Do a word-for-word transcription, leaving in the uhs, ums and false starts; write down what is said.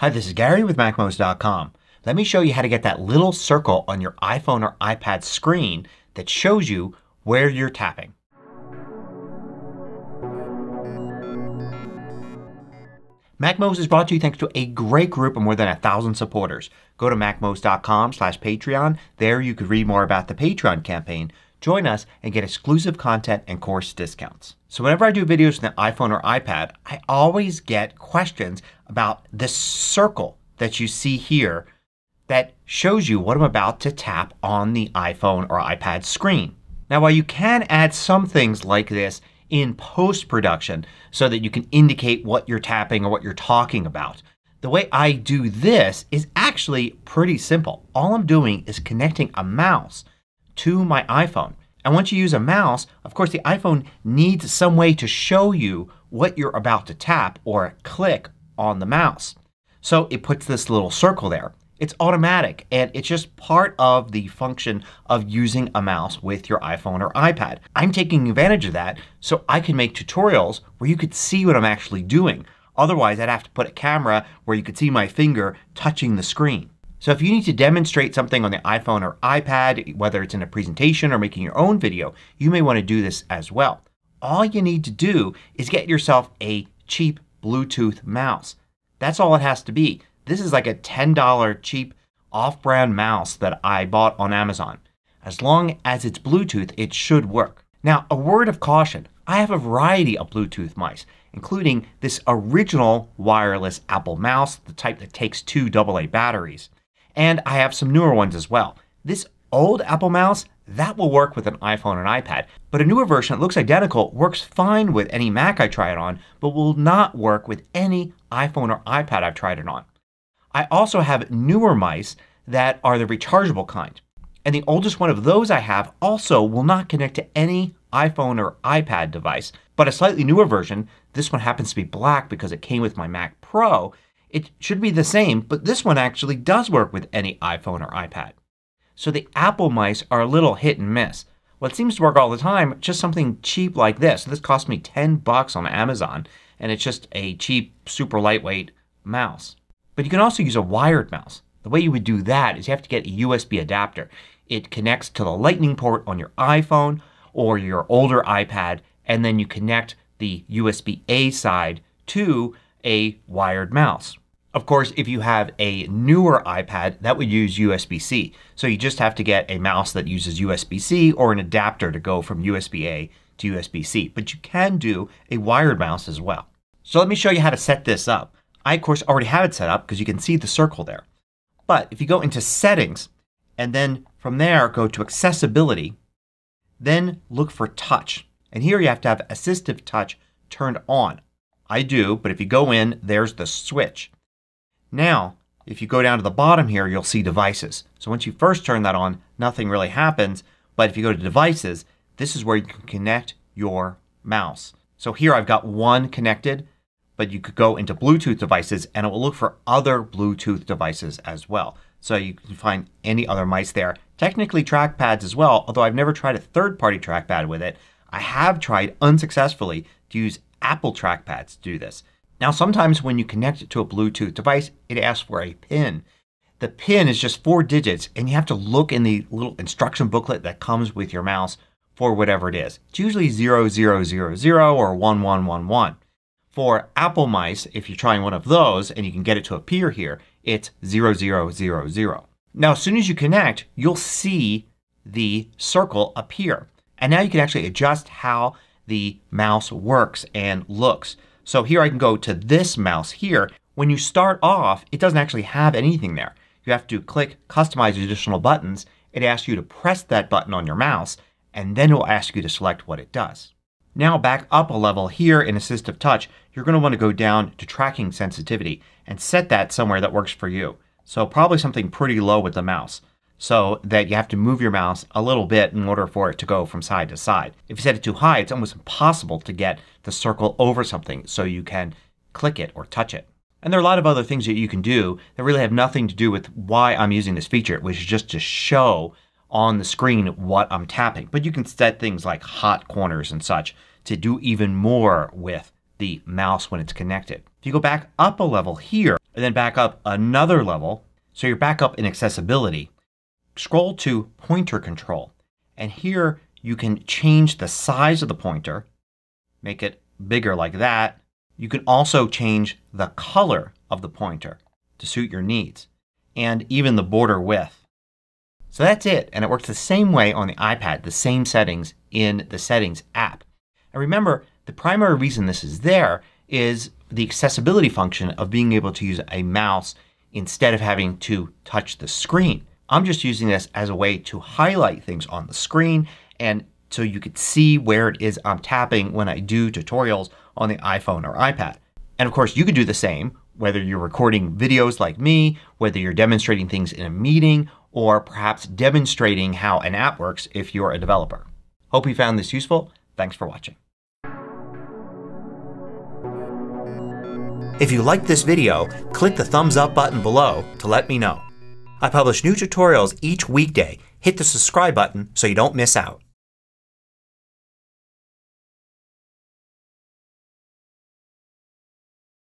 Hi, this is Gary with MacMost dot com. Let me show you how to get that little circle on your iPhone or iPad screen that shows you where you're tapping. MacMost is brought to you thanks to a great group of more than a thousand supporters. Go to MacMost dot com slash Patreon. There you could read more about the Patreon campaign. Join us and get exclusive content and course discounts. So whenever I do videos on the iPhone or iPad, I always get questions about this circle that you see here that shows you what I'm about to tap on the iPhone or iPad screen. Now while you can add some things like this in post-production so that you can indicate what you're tapping or what you're talking about, the way I do this is actually pretty simple. All I'm doing is connecting a mouse to my iPhone. And once you use a mouse, of course, the iPhone needs some way to show you what you're about to tap or click on the mouse. So it puts this little circle there. It's automatic and it's just part of the function of using a mouse with your iPhone or iPad. I'm taking advantage of that so I can make tutorials where you could see what I'm actually doing. Otherwise, I'd have to put a camera where you could see my finger touching the screen. So if you need to demonstrate something on the iPhone or iPad, whether it's in a presentation or making your own video, you may want to do this as well. All you need to do is get yourself a cheap Bluetooth mouse. That's all it has to be. This is like a ten dollar cheap off-brand mouse that I bought on Amazon. As long as it's Bluetooth, it should work. Now a word of caution. I have a variety of Bluetooth mice, including this original wireless Apple mouse, the type that takes two double A batteries. And I have some newer ones as well. This old Apple mouse, that will work with an iPhone and iPad. But a newer version that looks identical works fine with any Mac I try it on, but will not work with any iPhone or iPad I've tried it on. I also have newer mice that are the rechargeable kind. And the oldest one of those I have also will not connect to any iPhone or iPad device. But a slightly newer version, this one happens to be black because it came with my Mac Pro, it should be the same, but this one actually does work with any iPhone or iPad. So the Apple mice are a little hit and miss. What seems to work all the time is just something cheap like this. This cost me ten bucks on Amazon and it's just a cheap, super lightweight mouse. But you can also use a wired mouse. The way you would do that is you have to get a U S B adapter. It connects to the Lightning port on your iPhone or your older iPad, and then you connect the U S B A side to a wired mouse. Of course, if you have a newer iPad, that would use U S B C. So you just have to get a mouse that uses U S B C or an adapter to go from U S B A to U S B C. But you can do a wired mouse as well. So let me show you how to set this up. I, of course, already have it set up because you can see the circle there. But if you go into Settings and then from there go to Accessibility, then look for Touch. And here you have to have Assistive Touch turned on. I do, but if you go in, there's the switch. Now if you go down to the bottom here you'll see Devices. So once you first turn that on nothing really happens, but if you go to Devices, this is where you can connect your mouse. So here I've got one connected, but you could go into Bluetooth devices and it will look for other Bluetooth devices as well. So you can find any other mice there. Technically trackpads as well, although I've never tried a third-party trackpad with it. I have tried unsuccessfully to use Apple trackpads to do this. Now sometimes when you connect it to a Bluetooth device it asks for a pin. The pin is just four digits and you have to look in the little instruction booklet that comes with your mouse for whatever it is. It's usually zero zero zero zero or one one one one. For Apple mice, if you're trying one of those and you can get it to appear here, it's zero zero zero zero. Now as soon as you connect you'll see the circle appear. And now you can actually adjust how the mouse works and looks. So here I can go to this mouse here. When you start off it doesn't actually have anything there. You have to click Customize Additional Buttons. It asks you to press that button on your mouse and then it will ask you to select what it does. Now back up a level here in Assistive Touch you're going to want to go down to Tracking Sensitivity and set that somewhere that works for you. So probably something pretty low with the mouse, so that you have to move your mouse a little bit in order for it to go from side to side. If you set it too high it's almost impossible to get the circle over something so you can click it or touch it. And there are a lot of other things that you can do that really have nothing to do with why I'm using this feature, which is just to show on the screen what I'm tapping. But you can set things like hot corners and such to do even more with the mouse when it's connected. If you go back up a level here and then back up another level, so you're back up in accessibility, scroll to pointer control. And here you can change the size of the pointer, make it bigger like that. You can also change the color of the pointer to suit your needs and even the border width. So that's it, and it works the same way on the iPad, the same settings in the Settings app. And remember, the primary reason this is there is the accessibility function of being able to use a mouse instead of having to touch the screen. I'm just using this as a way to highlight things on the screen and so you could see where it is I'm tapping when I do tutorials on the iPhone or iPad. And of course you could do the same whether you're recording videos like me, whether you're demonstrating things in a meeting, or perhaps demonstrating how an app works if you're a developer. Hope you found this useful. Thanks for watching. If you liked this video, click the thumbs up button below to let me know. I publish new tutorials each weekday. Hit the subscribe button so you don't miss out.